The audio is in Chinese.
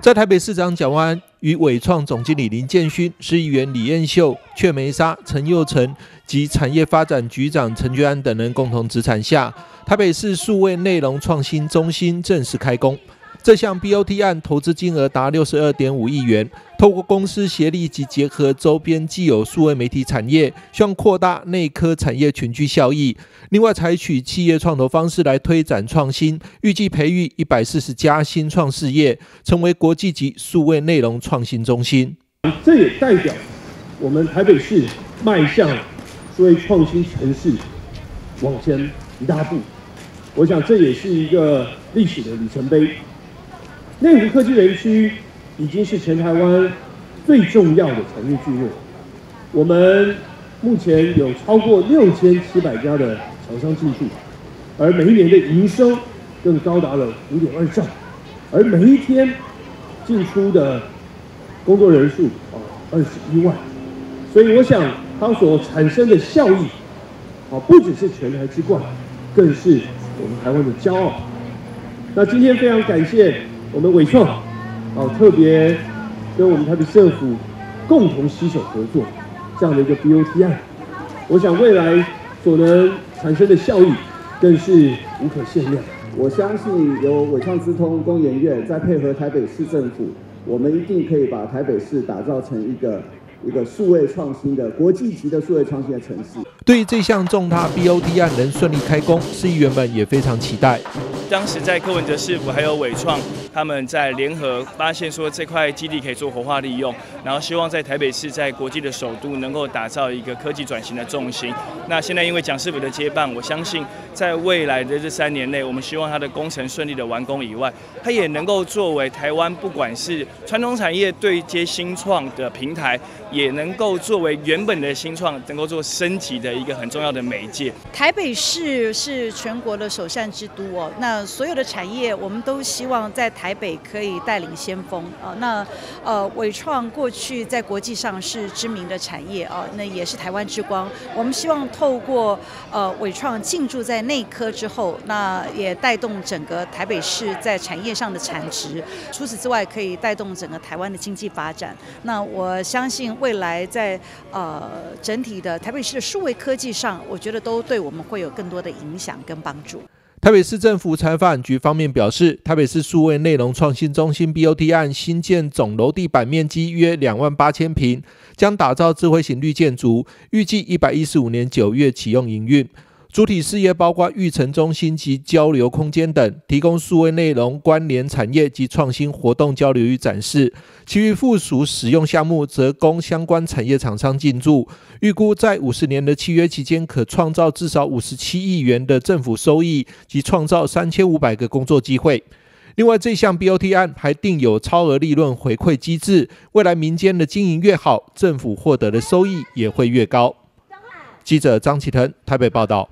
在台北市长蒋万安与伟创总经理林建勋、市议员李彦秀、阙梅莎、陈佑成及产业发展局长陈俊安等人共同执产下，台北市数位内容创新中心正式开工。这项 BOT 案投资金额达 62.5 亿元，透过公司协力及结合周边既有数位媒体产业，希望扩大内科产业群聚效益。另外，采取企业创投方式来推展创新，预计培育140家新创事业，成为国际级数位内容创新中心。这也代表我们台北市迈向数位创新城市往前一大步。我想这也是一个历史的里程碑。 内湖科技园区已经是全台湾最重要的产业聚落，我们目前有超过6700家的厂商进驻，而每一年的营收更高达了5.2兆，而每一天进出的工作人数21万，所以我想它所产生的效益不只是全台之冠，更是我们台湾的骄傲。那今天非常感谢 我们伟创，特别跟我们台北市政府共同携手合作，这样的一个 BOT 案，我想未来所能产生的效益更是无可限量。我相信由伟创资通工研院再配合台北市政府，我们一定可以把台北市打造成一个数位创新的国际级的数位创新的城市。对于这项重大 BOT 案能顺利开工，市议员们也非常期待。 当时在柯文哲市府还有伟创，他们在联合发现说这块基地可以做活化利用，然后希望在台北市在国际的首都能够打造一个科技转型的重心。那现在因为蒋市府的接棒，我相信在未来的这3年内，我们希望它的工程顺利的完工以外，它也能够作为台湾不管是传统产业对接新创的平台，也能够作为原本的新创能够做升级的一个很重要的媒介。台北市是全国的首善之都哦，那 所有的产业，我们都希望在台北可以带领先锋啊。那伟创过去在国际上是知名的产业啊，那也是台湾之光。我们希望透过伟创进驻在内科之后，那也带动整个台北市在产业上的产值。除此之外，可以带动整个台湾的经济发展。那我相信未来在整体的台北市的数位科技上，我觉得都对我们会有更多的影响跟帮助。 台北市政府产业发展局方面表示，台北市数位内容创新中心 BOT 案新建总楼地板面积约28000平，将打造智慧型绿建筑，预计115年9月启用营运。主体事业包括育成中心及交流空间等，提供数位内容关联产业及创新活动交流与展示。其余附属使用项目则供相关产业厂商进驻。预估在50年的契约期间，可创造至少57亿元的政府收益及创造3500个工作机会。另外，这项 BOT 案还定有超额利润回馈机制，未来民间的经营越好，政府获得的收益也会越高。记者张启腾台北报道。